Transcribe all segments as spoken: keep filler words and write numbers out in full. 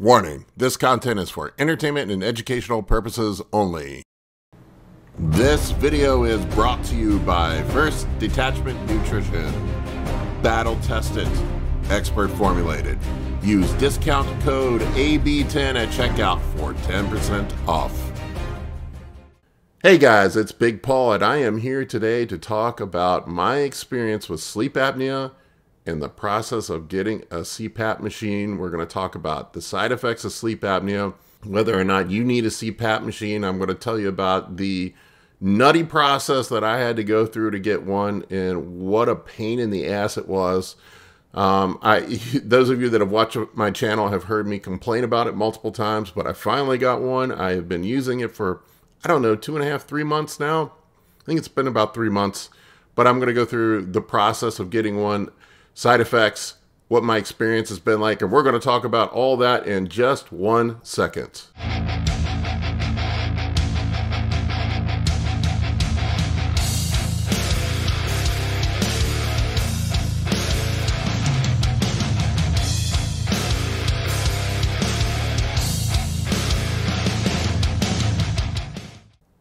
Warning, this content is for entertainment and educational purposes only. This video is brought to you by First Detachment Nutrition. Battle tested, expert formulated. Use discount code A B ten at checkout for ten percent off. Hey guys, it's Big Paul and I am here today to talk about my experience with sleep apnea. In the process of getting a C PAP machine, we're going to talk about the side effects of sleep apnea, whether or not you need a C PAP machine. I'm going to tell you about the nutty process that I had to go through to get one and what a pain in the ass it was. Um, I, those of you that have watched my channel have heard me complain about it multiple times, but I finally got one. I have been using it for, I don't know, two and a half, three months now. I think it's been about three months, but I'm going to go through the process of getting one, side effects, what my experience has been like, and we're going to talk about all that in just one second.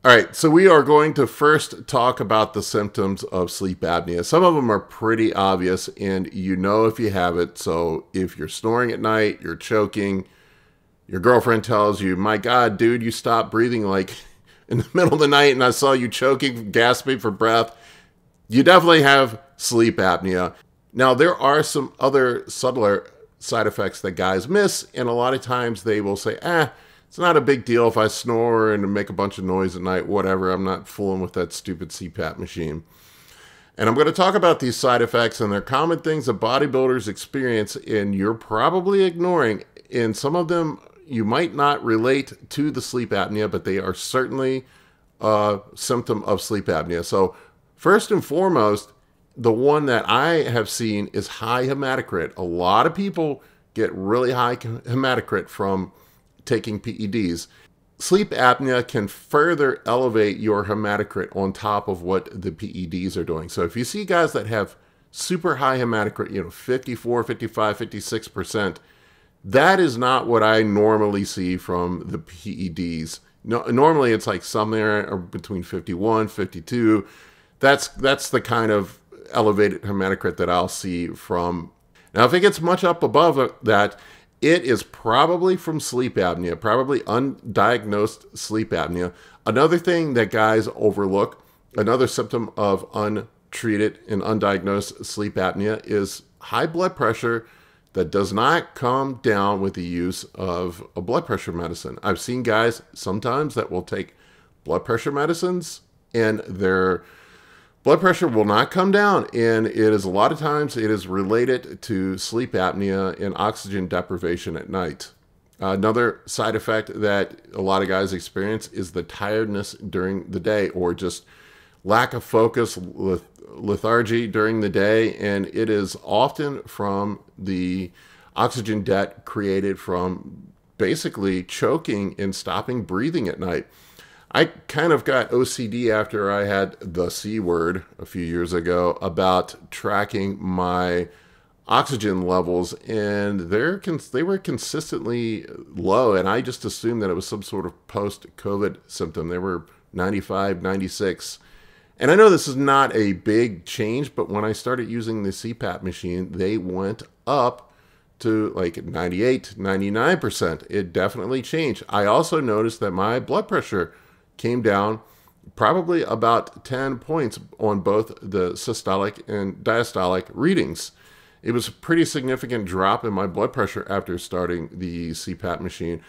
All right, so we are going to first talk about the symptoms of sleep apnea. Some of them are pretty obvious, and you know if you have it. So if you're snoring at night, you're choking, your girlfriend tells you, my God, dude, you stopped breathing like in the middle of the night and I saw you choking, gasping for breath. You definitely have sleep apnea. Now, there are some other subtler side effects that guys miss, and a lot of times they will say, ah, it's not a big deal if I snore and make a bunch of noise at night, whatever. I'm not fooling with that stupid C PAP machine. And I'm going to talk about these side effects, and they're common things that bodybuilders experience, and you're probably ignoring. And some of them you might not relate to the sleep apnea, but they are certainly a symptom of sleep apnea. So first and foremost, the one that I have seen is high hematocrit. A lot of people get really high hematocrit from taking P E Ds. Sleep apnea can further elevate your hematocrit on top of what the P E Ds are doing. So if you see guys that have super high hematocrit, you know, fifty-four, fifty-five, fifty-six percent, that is not what I normally see from the P E Ds. No, normally it's like somewhere between fifty-one, fifty-two. That's, that's the kind of elevated hematocrit that I'll see from. Now, if it gets much up above that, it is probably from sleep apnea, probably undiagnosed sleep apnea. Another thing that guys overlook, another symptom of untreated and undiagnosed sleep apnea is high blood pressure that does not come down with the use of a blood pressure medicine. I've seen guys sometimes that will take blood pressure medicines and their blood pressure will not come down, and it is a lot of times it is related to sleep apnea and oxygen deprivation at night. Uh, another side effect that a lot of guys experience is the tiredness during the day, or just lack of focus, leth lethargy during the day, and it is often from the oxygen debt created from basically choking and stopping breathing at night. I kind of got O C D after I had the C word a few years ago about tracking my oxygen levels, and they're they were consistently low, and I just assumed that it was some sort of post-COVID symptom. They were ninety-five, ninety-six. And I know this is not a big change, but when I started using the C PAP machine, they went up to like ninety-eight, ninety-nine percent. It definitely changed. I also noticed that my blood pressure came down probably about ten points on both the systolic and diastolic readings. It was a pretty significant drop in my blood pressure after starting the C PAP machine.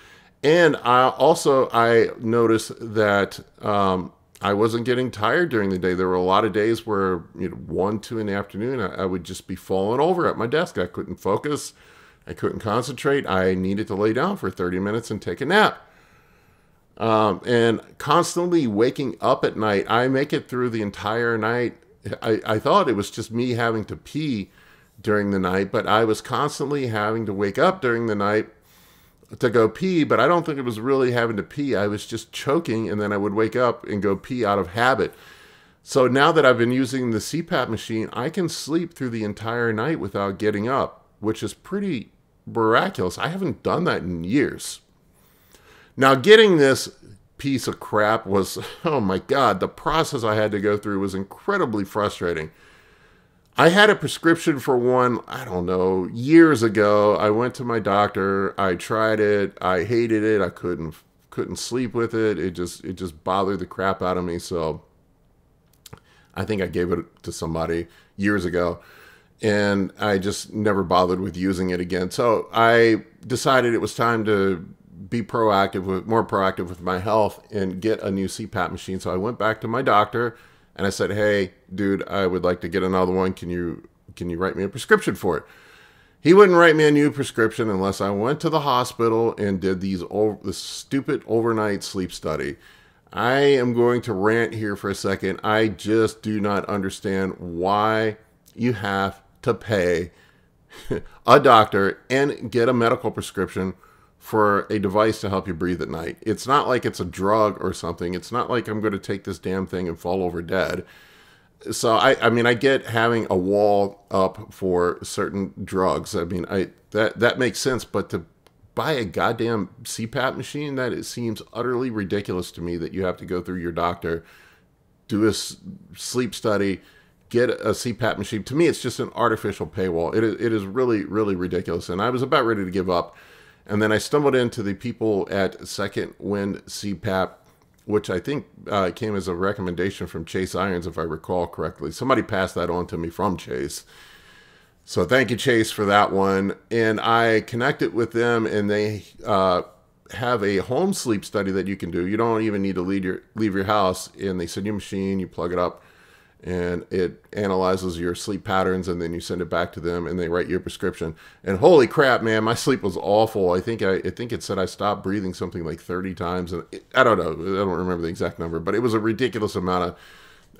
And I also, I noticed that um, I wasn't getting tired during the day. There were a lot of days where, you know, one, two in the afternoon, I, I would just be falling over at my desk. I couldn't focus. I couldn't concentrate. I needed to lay down for thirty minutes and take a nap. Um, and constantly waking up at night. I make it through the entire night. I, I thought it was just me having to pee during the night, but I was constantly having to wake up during the night to go pee, but I don't think it was really having to pee. I was just choking, and then I would wake up and go pee out of habit. So now that I've been using the C PAP machine, I can sleep through the entire night without getting up, which is pretty miraculous. I haven't done that in years. Now, getting this piece of crap was, oh my God, the process I had to go through was incredibly frustrating. I had a prescription for one, I don't know, years ago. I went to my doctor, I tried it, I hated it, I couldn't couldn't sleep with it. It just it just bothered the crap out of me. So I think I gave it to somebody years ago, and I just never bothered with using it again. So I decided it was time to be proactive, with, more proactive with my health, and get a new C PAP machine. So I went back to my doctor and I said, "Hey, dude, I would like to get another one. Can you can you write me a prescription for it?" He wouldn't write me a new prescription unless I went to the hospital and did these this stupid overnight sleep study. I am going to rant here for a second. I just do not understand why you have to pay a doctor and get a medical prescription for a device to help you breathe at night. It's not like it's a drug or something. It's not like I'm going to take this damn thing and fall over dead. So, I, I mean, I get having a wall up for certain drugs. I mean, I that, that makes sense. But to buy a goddamn C PAP machine, that it seems utterly ridiculous to me that you have to go through your doctor, do a sleep study, get a C PAP machine. To me, it's just an artificial paywall. It is, it is really, really ridiculous. And I was about ready to give up. And then I stumbled into the people at Second Wind C PAP, which I think uh, came as a recommendation from Chase Irons, if I recall correctly. Somebody passed that on to me from Chase. So thank you, Chase, for that one. And I connected with them, and they uh, have a home sleep study that you can do. You don't even need to leave your, leave your house. And they send you a machine, you plug it up, and it analyzes your sleep patterns, and then you send it back to them and they write your prescription. And holy crap, man, my sleep was awful. I think I, I think it said I stopped breathing something like thirty times, and it, I don't know, I don't remember the exact number, but it was a ridiculous amount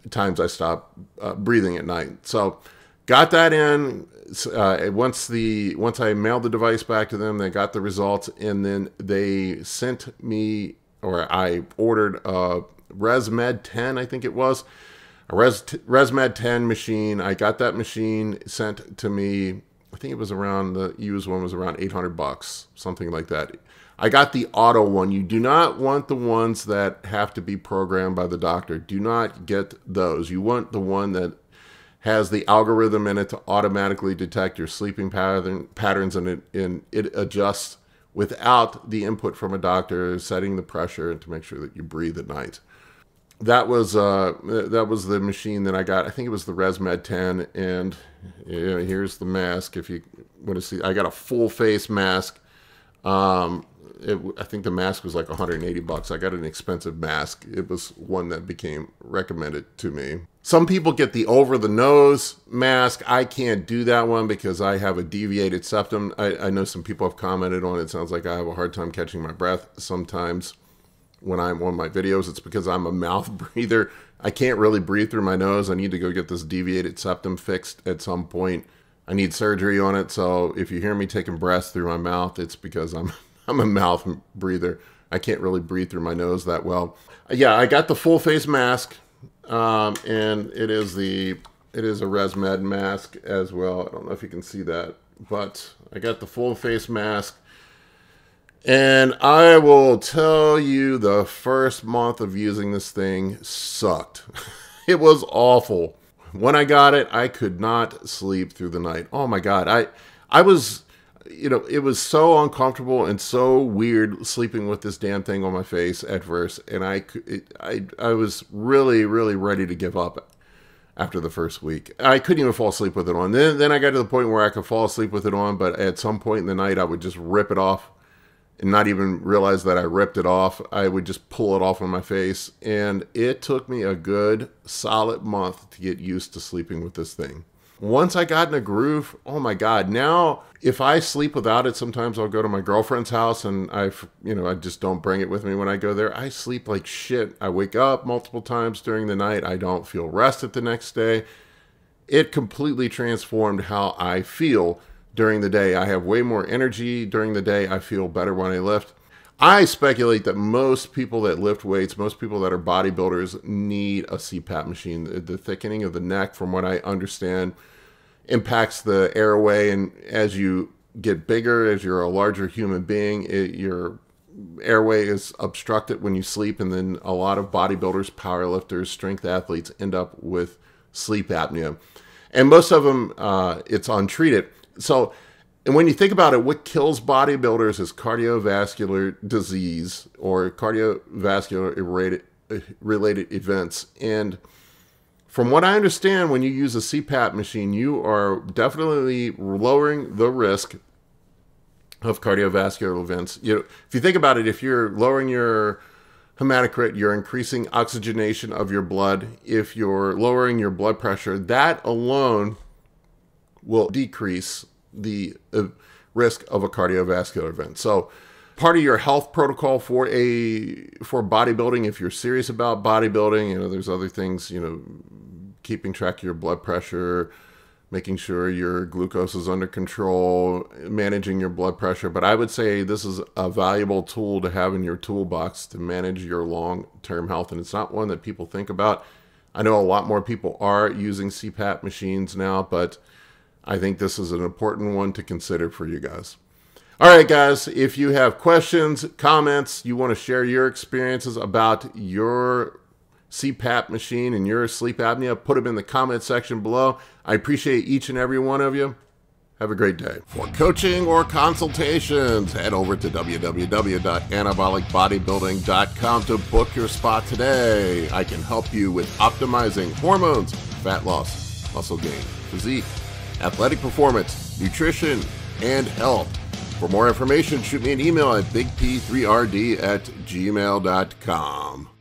of times I stopped uh, breathing at night. So got that in. Uh, once the once I mailed the device back to them, they got the results, and then they sent me, or I ordered a ResMed ten, I think it was. A Res, ResMed ten machine. I got that machine sent to me. I think it was around, the used one was around eight hundred bucks, something like that. I got the auto one. You do not want the ones that have to be programmed by the doctor. Do not get those. You want the one that has the algorithm in it to automatically detect your sleeping pattern, patterns, and it, and it adjusts without the input from a doctor, setting the pressure and to make sure that you breathe at night. That was uh, that was the machine that I got. I think it was the ResMed ten, and you know, here's the mask. If you want to see, I got a full face mask. Um, it, I think the mask was like one hundred eighty bucks. I got an expensive mask. It was one that became recommended to me. Some people get the over the nose mask. I can't do that one because I have a deviated septum. I, I know some people have commented on it. It sounds like I have a hard time catching my breath sometimes. When I'm on my videos, it's because I'm a mouth breather. I can't really breathe through my nose. I need to go get this deviated septum fixed at some point. I need surgery on it. So if you hear me taking breaths through my mouth, it's because I'm I'm a mouth breather. I can't really breathe through my nose that well. Yeah, I got the full face mask, um, and it is the it is a ResMed mask as well. I don't know if you can see that, but I got the full face mask. And I will tell you, the first month of using this thing sucked. It was awful. When I got it, I could not sleep through the night. Oh my God. I, I was, you know, it was so uncomfortable and so weird sleeping with this damn thing on my face at first. And I, it, I, I was really, really ready to give up after the first week. I couldn't even fall asleep with it on. Then, then I got to the point where I could fall asleep with it on, but at some point in the night, I would just rip it off. And not even realize that I ripped it off. I would just pull it off on my face. And it took me a good solid month to get used to sleeping with this thing. Once I got in a groove, oh my God. Now, if I sleep without it, sometimes I'll go to my girlfriend's house and I, you know, I just don't bring it with me when I go there. I sleep like shit. I wake up multiple times during the night. I don't feel rested the next day. It completely transformed how I feel during the day. I have way more energy during the day. I feel better when I lift. I speculate that most people that lift weights, most people that are bodybuilders need a C PAP machine. The, the thickening of the neck, from what I understand, impacts the airway. And as you get bigger as you're a larger human being. It, your airway is obstructed when you sleep, and then a lot of bodybuilders, powerlifters, strength athletes end up with sleep apnea. And most of them, uh, it's untreated. So, and when you think about it, what kills bodybuilders is cardiovascular disease or cardiovascular-related events. And from what I understand, when you use a C PAP machine, you are definitely lowering the risk of cardiovascular events. You know, if you think about it, if you're lowering your hematocrit, you're increasing oxygenation of your blood. If you're lowering your blood pressure, that alone will decrease the uh, risk of a cardiovascular event. So part of your health protocol for a for bodybuilding, if you're serious about bodybuilding, you know, there's other things, you know, keeping track of your blood pressure, making sure your glucose is under control, managing your blood pressure. But I would say this is a valuable tool to have in your toolbox to manage your long-term health. And it's not one that people think about. I know a lot more people are using C PAP machines now, but I think this is an important one to consider for you guys. All right, guys, if you have questions, comments, you want to share your experiences about your C PAP machine and your sleep apnea, put them in the comment section below. I appreciate each and every one of you. Have a great day. For coaching or consultations, head over to w w w dot anabolic bodybuilding dot com to book your spot today. I can help you with optimizing hormones, fat loss, muscle gain, physique, athletic performance, nutrition, and health. For more information, shoot me an email at big p three r d at gmail dot com.